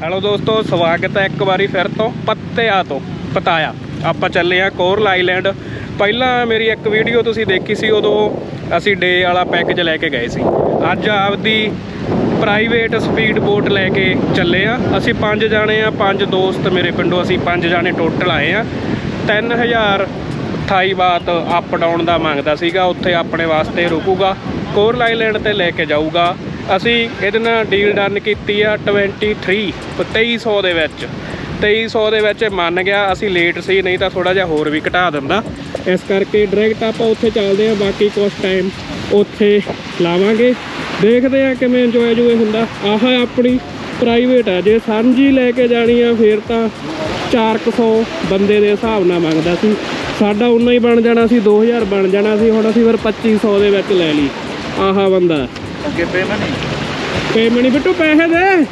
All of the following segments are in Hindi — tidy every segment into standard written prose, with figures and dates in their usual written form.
हेलो दोस्तों, स्वागत है एक बारी फिर तो पत्तिया तो पताया। आप चले हाँ कोरल आइलैंड। पहला मेरी एक वीडियो तुसी देखी सी, उदों असी डे वाला पैकेज लैके गए सी। अज आपदी प्राइवेट स्पीड बोट लैके चले हाँ। असी पांच जाने हाँ, पांच दोस्त मेरे पिंडों। असी पांच जाने टोटल आए हाँ। 3000 थाई बात अप डाउन का मंगता सीगा, उत्थे अपने वास्ते रुकूगा, कोरल आइलैंड ते लैके जाऊगा। असी इहदे नाल डील डन कीती आ 2300 दे विच। 2300 दे विच मन गया। असी लेट सी, नहीं तो थोड़ा जिहा होर भी घटा दिंदा। इस करके डायरैक्ट आपां उत्थे चलदे आ, बाकी कुछ टाइम उत्थे लावांगे, देखदे आ किवें इंजॉय जूए हुंदा। आह अपनी प्राइवेट है, जे सांझी लैके जाणी आ फिर तो 400 बंदे दे हिसाब नाल मंगदा सी। साढ़ा उन्ना ही बन जाना सी, 2000 बन जाना सी। हुण असीं फिर 2500 दे विच लै लई। आहा बंदा अगे पेमनी बिट्टू पैसे दे।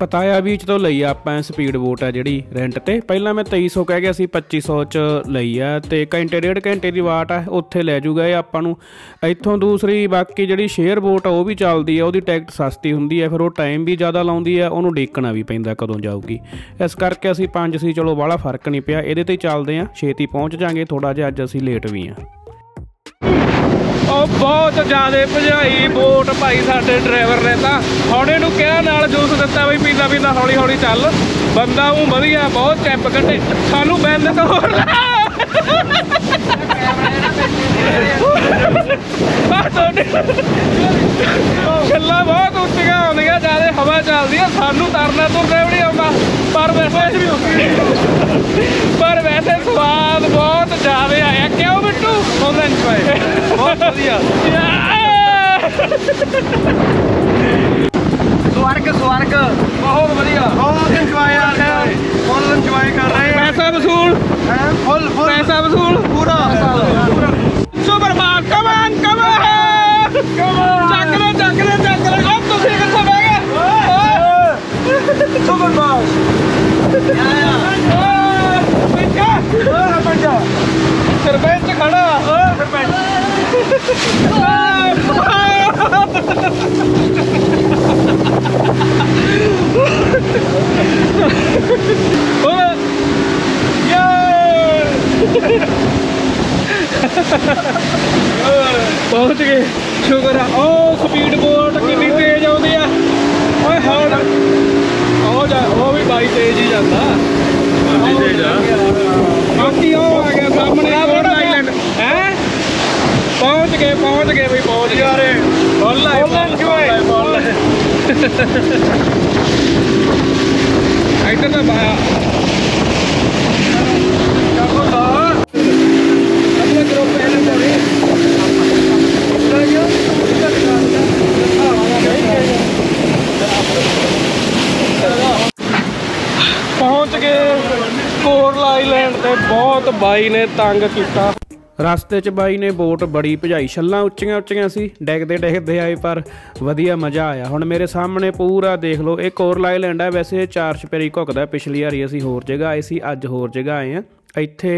पताया बीच तो लई आपां स्पीड बोट है जिहड़ी रेंट ते। पहला मैं 2300 कह गया सी, 2500 च लई आ ते घंटे डेढ़ घंटे दी वाट आ, उत्थे लै जूगा ये आपां नूं इत्थों। दूसरी बाकी जिहड़ी शेयर बोट आ वो भी चलदी आ, उहदी टिकट सस्ती हुंदी है, फिर वो टाइम भी ज़्यादा लाउंदी है, उहनूं डेकना भी पैंदा कदों जाऊगी। इस करके असीं पंज सी, चलो बाला फर्क नहीं पिया, इहदे ते चलदे आ, छेती पहुँच जांगे। थोड़ा जिहा अज असीं लेट भी आ। बहुत ज़्यादा भजाई बोट भाई साढ़े ड्राइवर ने तो। हम इनू क्या जूस दिता बी, पीला पीला हौली हौली चल। बंदा हूँ वधिया, बहुत कैंप कटे सानू बैंड तो छला बहुत उच्चिया आदि, ज्यादा हवा चलती है, सानू तरना तुरना भी नहीं आता। पर वैसे स्वाद बहुत ज्यादा आया। क्यों बिट्टू? बहुत बढ़िया। स्वर्ग बहुत बढ़िया, बहुत इंजॉय आ रहा है, बहुत इंजॉय कर रहे हैं। पैसा वसूल, फुल पैसा वसूल पूरा। सुपरमान कमान कमान चकले चकले चकले। अब तुम कितना बैगे सुपरमान सरपंच खड़ा। पहुंच गए, शुक्र है। ओ स्पीड बोट कितनी तेज आती है। ओ भी भाई तेज ही जाता, बाकी हो आ गया सामने कोरल आइलैंड है। पहुंच गए भाई, पहुंच गया रे। इधर तो भाया पहुंच गए कोरल आइलैंड ते। बहुत बाई ने तंग किया रास्ते च। बाई ने बोट बड़ी भजाई, छल्लां उच्चियां उच्चियां सी, डेकदे आए पर वधिया मज़ा आया। हुण मेरे सामने पूरा देख लो, ये कोरल आइलैंड है। वैसे चार छपेरी घुकदा। पिछली वारी असीं होर जगह आए सी, अज होर जगह आए हैं। ਇੱਥੇ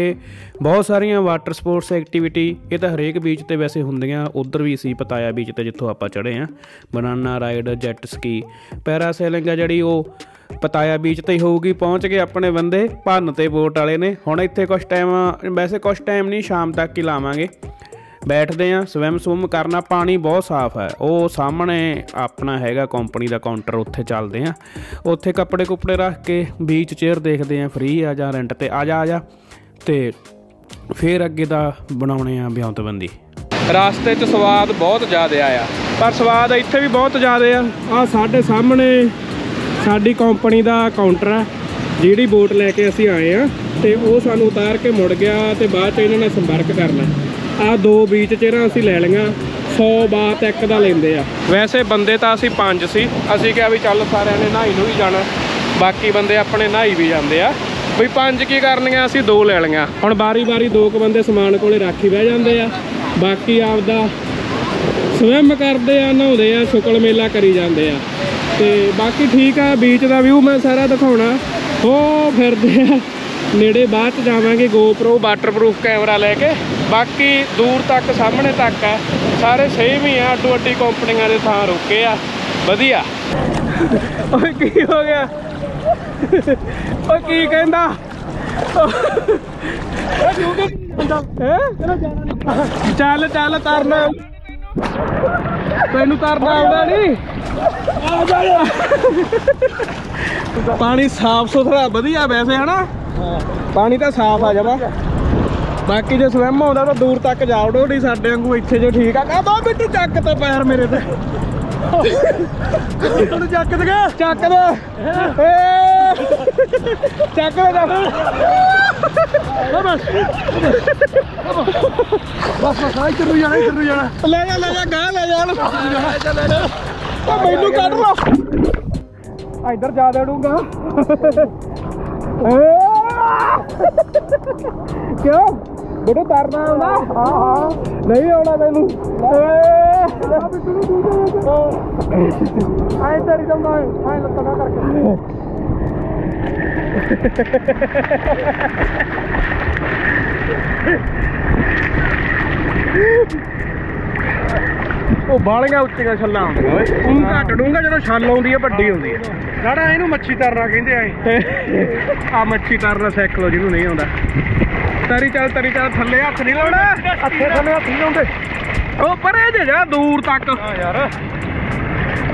ਬਹੁਤ ਸਾਰੀਆਂ ਵਾਟਰ ਸਪੋਰਟਸ ਐਕਟੀਵਿਟੀ, ਇਹ ਤਾਂ ਹਰੇਕ ਬੀਚ 'ਤੇ ਵੈਸੇ ਹੁੰਦੀਆਂ। ਉੱਧਰ ਵੀ ਸੀ ਪਤਾਇਆ ਬੀਚ 'ਤੇ ਜਿੱਥੋਂ ਆਪਾਂ ਚੜ੍ਹੇ ਹਾਂ, ਬਨਾਨਾ ਰਾਈਡ, ਜੈਟ ਸਕੀ, ਪੈਰਾਸੇਲਿੰਗ ਆ ਜਿਹੜੀ ਉਹ ਪਤਾਇਆ ਬੀਚ 'ਤੇ ਹੀ ਹੋਊਗੀ। ਪਹੁੰਚ ਗਏ ਆਪਣੇ ਬੰਦੇ ਭੰਨ 'ਤੇ ਬੋਟ ਵਾਲੇ ਨੇ। ਹੁਣ ਇੱਥੇ ਕੁਛ ਟਾਈਮ, ਵੈਸੇ ਕੁਛ ਟਾਈਮ ਨਹੀਂ, ਸ਼ਾਮ ਤੱਕ ਹੀ ਲਾਵਾਂਗੇ। ਬੈਠਦੇ ਹਾਂ, ਸਵਿਮ ਕਰਨਾ। ਪਾਣੀ ਬਹੁਤ ਸਾਫ਼ ਹੈ। ਉਹ ਸਾਹਮਣੇ ਆਪਣਾ ਹੈਗਾ ਕੰਪਨੀ ਦਾ ਕਾਊਂਟਰ, ਉੱਥੇ ਚੱਲਦੇ ਹਾਂ। ਉੱਥੇ ਕੱਪੜੇ ਕੁੱਪੜੇ ਰੱਖ ਕੇ ਬੀਚ ਚੇਅਰ ਦੇਖਦੇ ਹਾਂ, ਫ੍ਰੀ ਆ ਜਾਂ ਰੈਂਟ 'ਤੇ। ਆ ਜਾ ਤੇ ਫਿਰ ਅੱਗੇ ਦਾ ਬਣਾਉਣੇ ਆ ਬਿਆਉਂਤਬੰਦੀ। ਰਾਸਤੇ 'ਚ ਸਵਾਦ ਬਹੁਤ ਜ਼ਿਆਦਾ ਆਇਆ, ਪਰ ਸਵਾਦ ਇੱਥੇ ਵੀ ਬਹੁਤ ਜ਼ਿਆਦਾ ਆ। ਆ ਸਾਡੇ ਸਾਹਮਣੇ ਸਾਡੀ ਕੰਪਨੀ ਦਾ ਕਾਊਂਟਰ ਆ, ਜਿਹੜੀ ਬੋਟ ਲੈ ਕੇ ਅਸੀਂ ਆਏ ਆ ਤੇ ਉਹ ਸਾਨੂੰ ਉਤਾਰ ਕੇ ਮੁੜ ਗਿਆ ਤੇ ਬਾਅਦ 'ਚ ਇਹਨਾਂ ਨੇ ਸੰਪਰਕ ਕਰਨਾ। ਆ दो बीच चेहरा असी लै लिया। 100 बात एक का लेंदे आ। वैसे बंदे तो असी पांच सी, असी क्या भी चल सारे ने नहाई नूई जाना, बाकी बंदे अपने नहाई भी जाते हैं। बी पांच की करनियां, असी दो लै लिया। हुण बारी बारी दो क बंदे समान कोले राखी बह जाते हैं, बाकी आपदा स्विम करते हैं, नहाते हैं, शुकल मेला करी जाते हैं। तो बाकी ठीक है। बीच का व्यू मैं सारा दिखाना। हो फिर नेड़े बाद च जावांगे GoPro वाटरप्रूफ कैमरा लैके। बाकी दूर तक सामने तक है, सारे सेम ही है। अड्डो अड्डी कंपनियां दे थां रुके आ, वधिया। ओए की हो गया, ओए की कहंदा चल चल तरना तेन तरना आना नहीं। पानी साफ सुथरा वधिया वैसे है ना, पानी तो साफ आ जावा। बाकी जो स्विम होता तो दूर तक जाओ डोडी साडे वांगू इत्थे जो ठीक आ। दो मिट्टू चक तो पैर मेरे ते चक दे चक दे चक मैनू कट लो इधर जा दूंगा क्यों बेटू तरना आना? हाँ हाँ नहीं आना तेनू बालियां उच्चिया छाला घट डूंगा जो छाल आती है वड्डी आती है सारा। इनू मच्छी तरना कहते आ मच्छी तरना सीख लो जिन्होंने नहीं आता। तरी चल थले हथ नहीं लाना, हथे थले हथ नहीं लाते ओ परे जे जा दूर तक यार।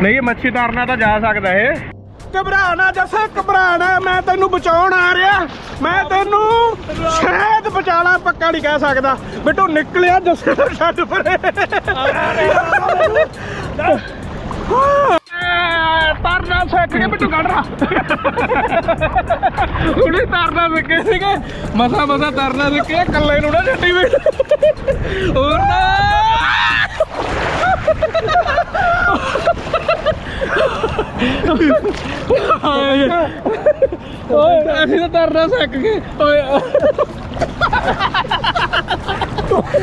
नहीं मच्छी तरना तो जा सकता है। घबराना जैसा घबराना, मैं तेनू बचाने आ रहा, मैं तेनू शायद बचाला पक्का नहीं कह सकता। बेटो निकलिया जैसे छत पर तरना सीख गए। बेटू कढ़ रहा उन्हें तरना सीखे सीगे, मसा मसा तरना सीखे कल्ले नूं ना छड्डी बेट और ना अभी तो तरना सीख गए।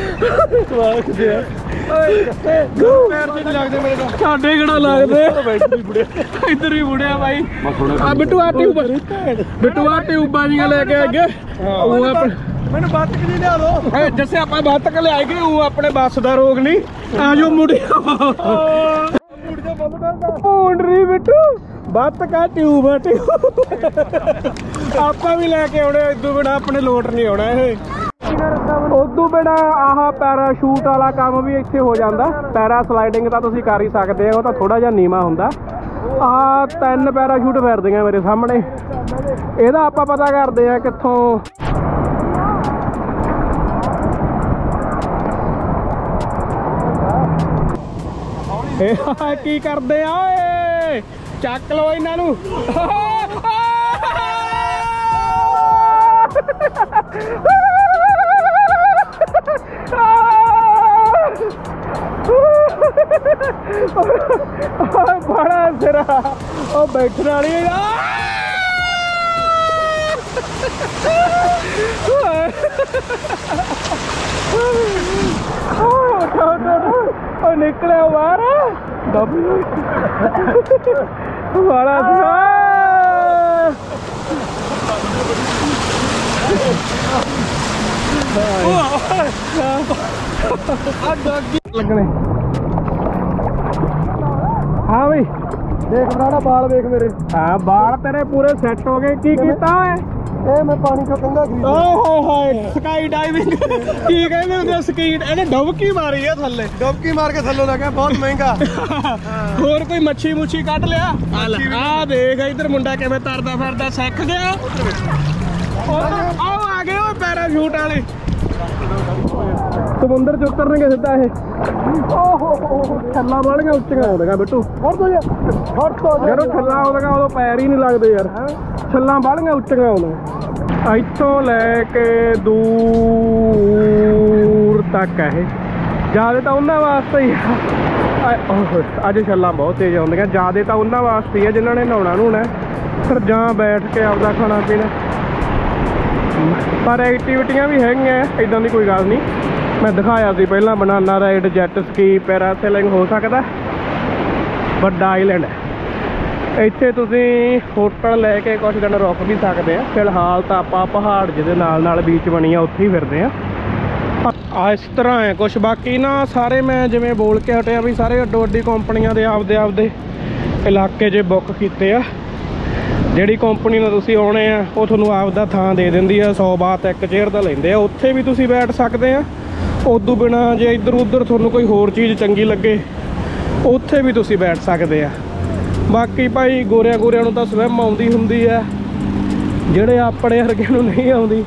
साढ़े कड़ा लगते इधर ही बुढ़िया भाई। बिट्टू आ ट्यूब, बिट्टू आ ट्यूबा जी लेके आ गए। मैंने बात के लिए लिया दो जैसे आप बात के लिए आएगी वो अपने बस का रोग नहीं आज मुड़िया पैराशूट वाला काम भी इत्थे हो जाता। पैरा स्लाइडिंग तो तुसीं कर ही सकदे हो, तो थोड़ा जिहा नीवा हुंदा। आ तीन पैराशूट फिरदियां मेरे सामने, इहदा आपां पता करदे आ कित्थों। की करते हैं चक लो इन्हों बड़ा सिरा और बैठना नहीं निकले बाहर बड़ा लगने। हाँ भाई देख बना बाल देख मेरे। हाँ बाल तेरे पूरे सेट हो गए। की किया है मैं पानी का कंघा खरीदा। ओहो हो स्काई डाइविंग की कहते होंगे स्की। इन्हें डबकी मारी है थले, डबकी मार के थले लगे बहुत महंगा। होर कोई मच्छी मुच्छी कट लिया? आ देख इधर मुंडा किवें तरदा फिरदा सीख गया। आओ आ गए ओ पैराशूट वाले समुंदर चो उतरनगे सीधा। यह ओहो थला वालियां उच्चियां आउंदियां बिट्टू। जदों थला आउंदियां उदों पैर ही नहीं लगदे यार। छल्लां वालियां उच्चियां आउंदियां इतों लैके दूर तक है। ज़्यादा तो उन्होंने वास्ते ही अज छल्ला बहुत तेज आदि। ज़्यादा तो उन्होंने वास्ते ही है जिन्होंने नहाना नहुना फिर जहाँ बैठ के आपका खाना पीना। पर एक्टिविटियां भी है इदा की कोई गल नहीं। मैं दिखाया सी पहला banana ride, jet ski, parasailing हो सकता। बड़ा आईलैंड है इत्थे तुसीं होटल लैके कुछ दिन रुक भी सकते हैं। फिलहाल तो आप पहाड़ जिहदे नाल नाल बीच बनी है उत्थे ही फिरदे हैं। इस तरह है कुछ बाकी ना सारे मैं जिवें बोल के हटिया भी सारे अड्डो अड्डी कंपनियां दे आपदे आपदे इलाके जो बुक किए जी कंपनी में तुम आने वो थोड़ा आपका थान दे देंदी है 100 बात एक चेयर का लेंगे उत्थे भी तुम बैठ सकते हैं। उदू बिना जो इधर उधर थोड़ा कोई होर चीज़ चंगी लगे उत्थे भी तुम बैठ सकते हैं। बाकी भाई गोरिया गोरिया तो स्विम आती होंगी है जोड़े अपने वर्गे नहीं आती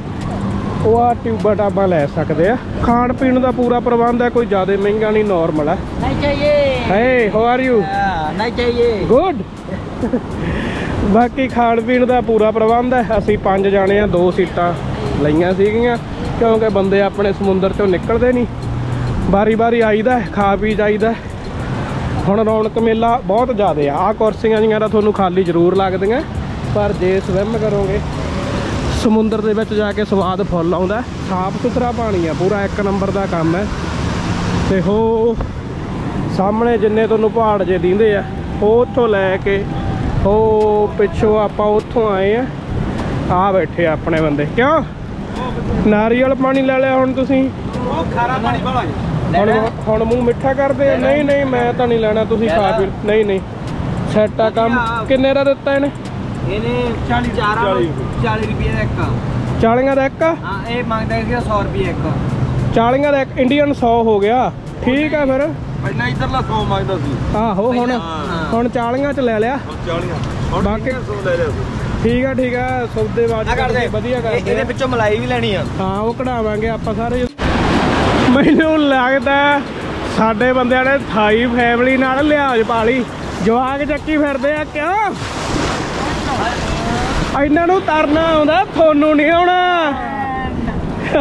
वो आ ट्यूबा टाबा लै सकते हैं। खाण पीन का पूरा प्रबंध है कोई ज़्यादा महंगा नहीं नॉर्मल है। Hey, how are you? Good. बाकी खाण पीन का पूरा प्रबंध है। असी 5 जाने 2 सीटां लईआं सीगीआं क्योंकि बंदे अपने समुंदर चों निकलते नहीं बारी बारी आईदा खा पी जाईदा। हुण रौनक मेला बहुत ज़्यादा आ कुर्सियां जिहां तां तुहानूं खाली जरूर लगदियां पर जे स्विम करोगे समुंदर दे विच जाके स्वाद फुल आउंदा। साफ सुथरा पानी है पूरा 1 नंबर का काम है। तो हो सामने जिन्ने तुहानूं पहाड़ जे दिंदे आ उथों लैके हो पिछों आपां उथों आए हैं आ बैठे अपने बंदे क्यों नारियल पानी लै लिया। हुण तुसीं हुण मूँह मिठा करदे नहीं नहीं मैं तो नहीं लैना तुसीं खा पी नहीं नहीं सैटा काम किन्ने दा दित्ता इहने 40 इंडियन 100 हो गया ठीक है फिर आहो हम 40 च लै लिया ठीक है ठीक है। सौदेबाजी वधिया कर मलाई भी लैनी हाँ वो कढ़ावांगे आप सारे। मैनू लगता साडे बंदे ने थाई फैमिली नाल लिहाज पा ली जवाक चक्की फिरदे आ क्यों इन्हों तरना आंदा थोनू नहीं आना। आ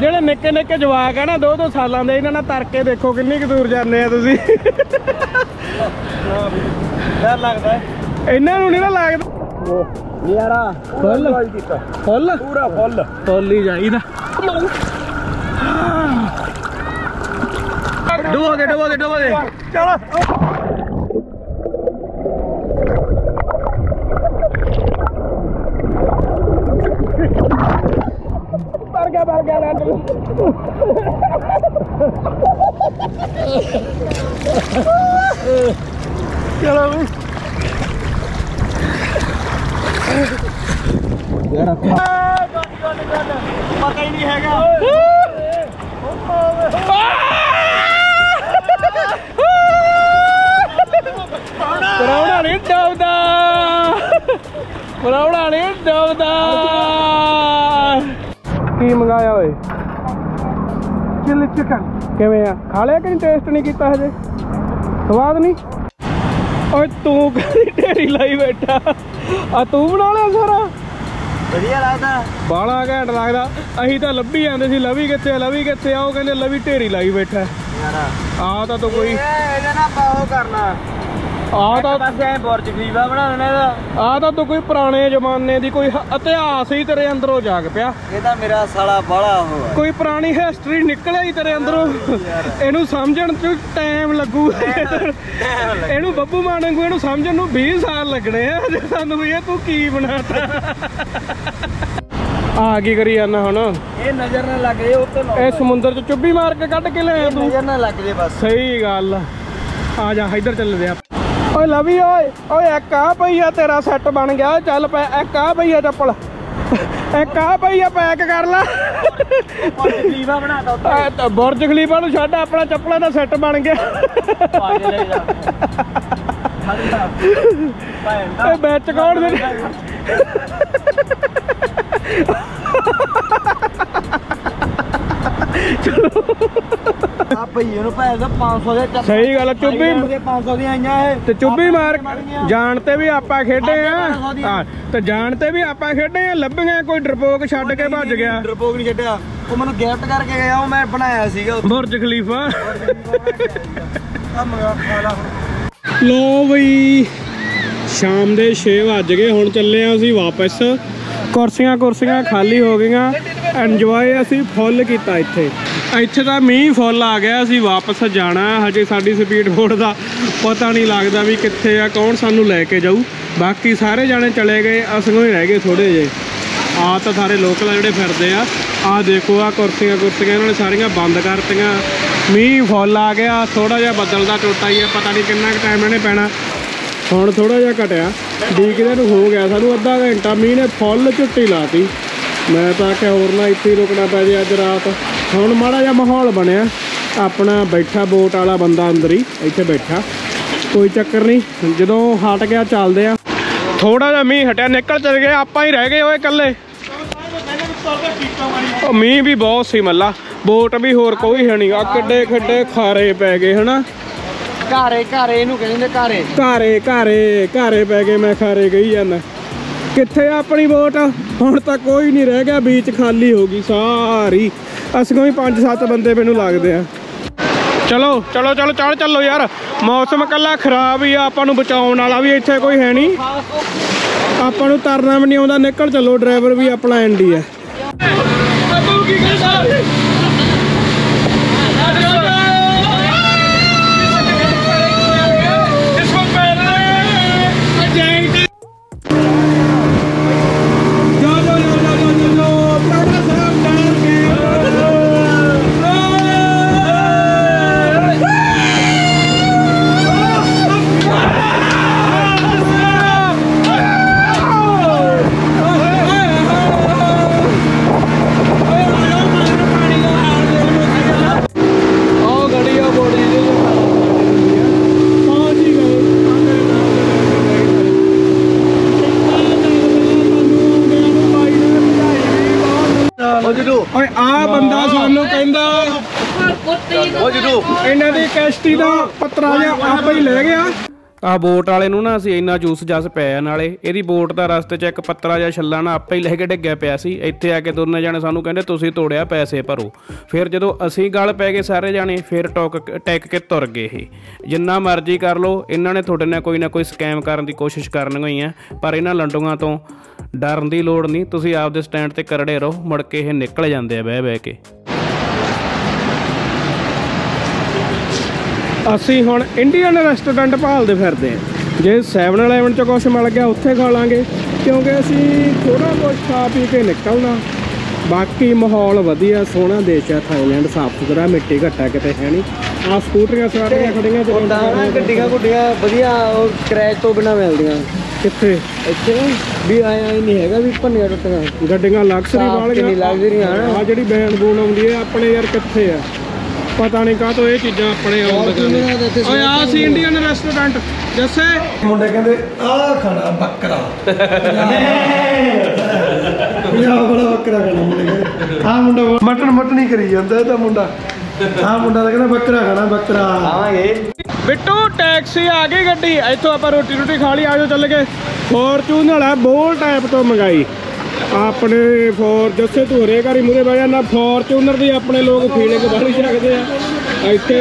जो निके निके जवाक है ना 2-2 साल के इन्होंने तर के देखो किन्नी क दूर जाने इन्हों नहीं ना लगता यारा फुल फुल पूरा फुल फुल ही चाहिए। डुबोगे डुबोगे डुबोगे चलो चलो भाई पता ही नहीं हैगा पराउड़ा नहीं डबदा पराउड़ा नहीं डबदा। की मंगाया ओए चिली चिकन किवें आ खा लिया कि टेस्ट नहीं किया हजे स्वाद नहीं और तू ढेरी लाई बैठा आ तू बना लिया सारा वधिया लगदा बाला घैंट लगदा। अही तो लभी जांदे सी लवी कित्थे आओ कहंदे लवी ढेरी लाई बैठा यारा आ ता तो कोई ए ना पाओ करना आ ता बस ऐ बुर्ज खलीफा बना देना आ ता तो कोई पुराने जमाने दी कोई इतिहास ही तेरे अंदरों जाग पिया। ए ता मेरा साला बड़ा हो कोई पुरानी हिस्ट्री निकले ही तेरे अंदरों इनू समझण च टाइम लगू इनू बब्बू मान वांगू इनू समझण नू 20 साल लगने हैं सानू ये तू की बनाता आ की करी जाना हुण ए नजर ना लग जे उत्ते ए समुंदर च चुब्बी मार के कढ के लाया तू नजर ना लग जे बस सही गल आ जा इधर चल दे ओए लवी ओए ओए एक आ भैया तेरा सेट बन गया चल पै एक आ भैया चप्पल एक आ भैया पैक कर ला बुर्ज खलीफा नूं छड्ड अपना चप्पलां दा सेट बन गया बैच कौन चलो सही गल चुभी चुभी मार जानते भी आप खेडे हैं जानते भी आप खेडे हैं लभियां कोई डरपोक छड्ड के भज गया डरपोक नहीं छड्डिया वो मैनूं गिफ्ट करके गया वो मैं बनाया सीगा बुर्ज खलीफा। लो बई शाम दे 6 बज गए हुण चले आं असीं वापस कुर्सियां कुर्सियां खाली हो गईयां एंजॉय असीं फुल कीता इत्थे इत्थे तो मीह फुल आ गया असीं वापस जाना हजे साडी स्पीड बोट का पता नहीं लगता भी कित्थे आ कौन सानू लैके जाऊ। बाकी सारे जाने चले गए असों ही रह गए थोड़े जे आ तो सारे लोकल जिहड़े फिरदे आ देखो आ कुर्सियां कुर्सियां इन्होंने सारियां बंद करतियां मीह फुल आ गया, थोड़ा जहा बदल का टोटा ही है, पता नहीं कितना टाइम इन्हें पैना। हुण थोड़ा जहा घटिया डीकदे नूं हो गया सानूं अद्धा घंटा, मीह ने फुल झुट्टी लाती। मैं तो आख्या होर ना इत्थे रुकना पै जे अज रात। हुण माड़ा जहा माहौल बनिया, अपना बैठा बोट वाला बंदा अंदर ही इत्थे बैठा, कोई चक्कर नहीं, जदों हट गया चलदे आ। थोड़ा जहा मीह हटिया, निकल चल गए, आपां ही रह गए ओए कल्ले। मीह भी बहुत सी मल्ला, बोट भी होर कोई है नहीं। कड्डे खड्डे खारे पै गए है ना, घारे घारे इहनूं कहंदे, घारे घारे घारे घारे पै गए। मैं खारे गई जाना, कित्थे अपनी बोट? हुण तां कोई नहीं रह गया, बीच खाली हो गई सारी। असगों ही 5-7 बंदे मैनूं लगदे आ। चलो चलो चलो चल चलो यार, मौसम कला खराब ही आपां नूं बचाउण वाला भी इत्थे कोई है नहीं, आपां नूं तरना भी नहीं आउंदा। निकल चलो, ड्राइवर भी अपना एंडी है। ਕਿਸ਼ਤੀ ਦਾ ਪਤਰਾ ਜਿਹਾ ਆਪੇ ਹੀ ਲੈ ਗਿਆ। ਆ ਬੋਟ ਵਾਲੇ ਨੂੰ ਨਾ ਅਸੀਂ ਇੰਨਾ ਜੂਸ ਜਸ ਪਿਆ, ਨਾਲੇ ਇਹਦੀ ਬੋਟ ਦਾ ਰਸਤੇ 'ਚ ਇੱਕ ਪਤਰਾ ਜਿਹਾ ਛੱਲਾ ਨਾ ਆਪੇ ਹੀ ਲੈ ਕੇ ਡਿੱਗਿਆ ਪਿਆ ਸੀ। ਇੱਥੇ ਆ ਕੇ ਦੋਨੇ ਜਾਣੇ ਸਾਨੂੰ ਕਹਿੰਦੇ ਤੁਸੀਂ ਤੋੜਿਆ, ਪੈਸੇ ਭਰੋ। ਫਿਰ ਜਦੋਂ ਅਸੀਂ ਗੱਲ ਪੈ ਗਏ ਸਾਰੇ ਜਾਣੇ, ਫਿਰ ਟੈਕ ਕੇ ਤੁਰ ਗਏ। ਇਹ ਜਿੰਨਾ ਮਰਜ਼ੀ ਕਰ ਲਓ, ਇਹਨਾਂ ਨੇ ਤੁਹਾਡੇ ਨਾਲ ਕੋਈ ਨਾ ਕੋਈ ਸਕੈਮ ਕਰਨ ਦੀ ਕੋਸ਼ਿਸ਼ ਕਰਨ ਗਈ ਹੈ, ਪਰ ਇਹਨਾਂ ਲੰਡੂਆਂ ਤੋਂ ਡਰਨ ਦੀ ਲੋੜ ਨਹੀਂ। ਤੁਸੀਂ ਆਪਦੇ ਸਟੈਂਡ 'ਤੇ ਕਰੜੇ ਰਹੋ, ਮੁੜ ਕੇ ਇਹ ਨਿਕਲ ਜਾਂਦੇ ਆ ਬਹਿ ਬਹਿ ਕੇ। असी हुण इंडियन रेस्टोरेंट भालते फिरते हैं, जे 7-11 च कुछ मिल गया उत्थे खा लांगे, क्योंकि असी थोड़ा कुछ खा पी के निकलना। बाकी माहौल वधिया, सोहना देश है थाईलैंड, साफ सुथरा, मिट्टी घट्टा किते है नहीं। आ स्कूटरियां सारियां खड़ियां चलाउंदा, गड्डियां गुड्डियां वधिया किराए तो बिना मिलदियां। कित्थे इत्थे भी आया ही नहीं हैगा भी भन्नियां टुट्टियां गड्डियां लग्जरी वालियां लगदियां। आ जिहड़ी बैन बून आउंदी है अपने यार, कित्थे आ पता नहीं कहाँ तो ये चीज़ा अपने और यहाँ सी इंडियन रेस्टोरेंट जैसे मुंडे कहते आ खाना बकरा पंजाब वाला बकरा खाना मुंडे कहते। हाँ मुंडा मटन मटन ही करी जाता है तो मुंडा, हाँ मुंडा तो कहना बकरा खाना बकरा। आवांगे बिट्टू टैक्सी आ गई गड्डी, इतों आप रोटी रोटी खा ली, आज चल गए। फॉर्चून वाला बोल्ट ऐप तो मंगाई अपने फॉर जैसे तू हरेक ही मुरे बह जाना। फॉर्चूनर भी अपने लोग फीलिंग बड़ी सकते हैं, इतने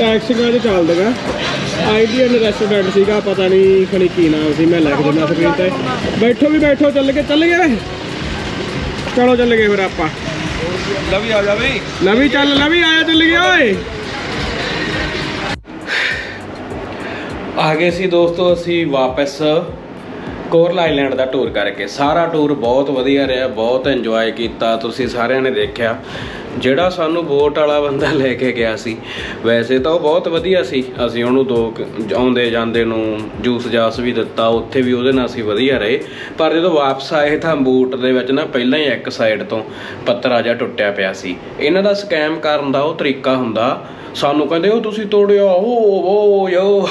टैक्सियां से चल देगा। इंडियन रेस्टोरेंट सीगा, पता नहीं खड़ी की नाम से, मैं लिख देना स्क्रीन पर। बैठो भी बैठो, चल गए चलो चल गए फिर आप लवी आ जा भाई, लवी चल लवी आया चल गए। आ गए सी दोस्तों असी वापस ਕੋਰਲ ਆਈਲੈਂਡ ਦਾ ਟੂਰ ਕਰਕੇ। ਸਾਰਾ ਟੂਰ ਬਹੁਤ ਵਧੀਆ ਰਿਹਾ, ਬਹੁਤ ਇੰਜੋਏ ਕੀਤਾ, ਤੁਸੀਂ ਸਾਰਿਆਂ ਨੇ ਦੇਖਿਆ। ਜਿਹੜਾ ਸਾਨੂੰ ਬੋਟ ਵਾਲਾ ਬੰਦਾ ਲੈ ਕੇ ਗਿਆ ਸੀ, ਵੈਸੇ ਤਾਂ ਉਹ ਬਹੁਤ ਵਧੀਆ ਸੀ, ਅਸੀਂ ਉਹਨੂੰ ਆਉਂਦੇ ਜਾਂਦੇ ਨੂੰ ਜੂਸ ਜਾਸ ਵੀ ਦਿੱਤਾ, ਉੱਥੇ ਵੀ ਉਹਦੇ ਨਾਲ ਅਸੀਂ ਵਧੀਆ ਰਹੇ। ਪਰ ਜਦੋਂ ਵਾਪਸ ਆਏ ਤਾਂ ਬੋਟ ਦੇ ਵਿੱਚ ਨਾ ਪਹਿਲਾਂ ਹੀ ਇੱਕ ਸਾਈਡ ਤੋਂ ਪੱਤਰਾ ਜਿਹਾ ਟੁੱਟਿਆ ਪਿਆ ਸੀ। ਇਹਨਾਂ ਦਾ ਸਕੈਮ ਕਰਨ ਦਾ ਉਹ ਤਰੀਕਾ ਹੁੰਦਾ, ਸਾਨੂੰ ਕਹਿੰਦੇ ਉਹ ਤੁਸੀਂ ਤੋੜਿਓ ਉਹ ਯੋ।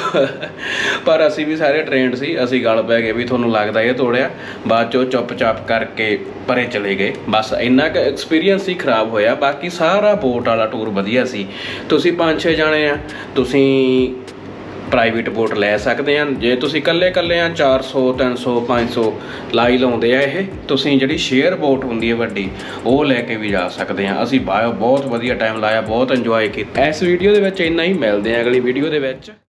ਪਰ ਅਸੀਂ ਵੀ ਸਾਰੇ ਟ੍ਰੇਨਡ ਸੀ, ਅਸੀਂ ਗੱਲ ਪੈ ਗਏ ਵੀ ਤੁਹਾਨੂੰ ਲੱਗਦਾ ਇਹ ਤੋੜਿਆ, ਬਾਅਦ 'ਚੋਂ ਚੁੱਪ-ਚਾਪ ਕਰਕੇ ਪਰੇ ਚਲੇ ਗਏ। ਬਸ ਇੰਨਾ ਕੁ ਐਕਸਪੀਰੀਅੰਸ ਹੀ ਖਰਾਬ ਹੋਇਆ, ਬਾਕੀ ਸਾਰਾ ਬੋਟ ਵਾਲਾ ਟੂਰ ਵਧੀਆ ਸੀ। ਤੁਸੀਂ 5-6 ਜਾਣੇ ਆ, ਤੁਸੀਂ ਪ੍ਰਾਈਵੇਟ ਬੋਟ ਲੈ ਸਕਦੇ ਆ। ਜੇ ਤੁਸੀਂ ਇਕੱਲੇ ਆ 400 300 500 ਲਾਈ ਲਾਉਂਦੇ ਆ ਇਹ। ਤੁਸੀਂ ਜਿਹੜੀ ਸ਼ੇਅਰ ਬੋਟ ਹੁੰਦੀ ਹੈ ਵੱਡੀ, ਉਹ ਲੈ ਕੇ ਵੀ ਜਾ ਸਕਦੇ ਆ। ਅਸੀਂ ਬਹੁਤ ਵਧੀਆ ਟਾਈਮ ਲਾਇਆ, ਬਹੁਤ ਇੰਜੋਏ ਕੀਤਾ। ਇਸ ਵੀਡੀਓ ਦੇ ਵਿੱਚ ਇੰਨਾ ਹੀ, ਮਿਲਦੇ ਆ ਅਗਲੀ ਵੀਡੀਓ ਦੇ ਵਿੱਚ।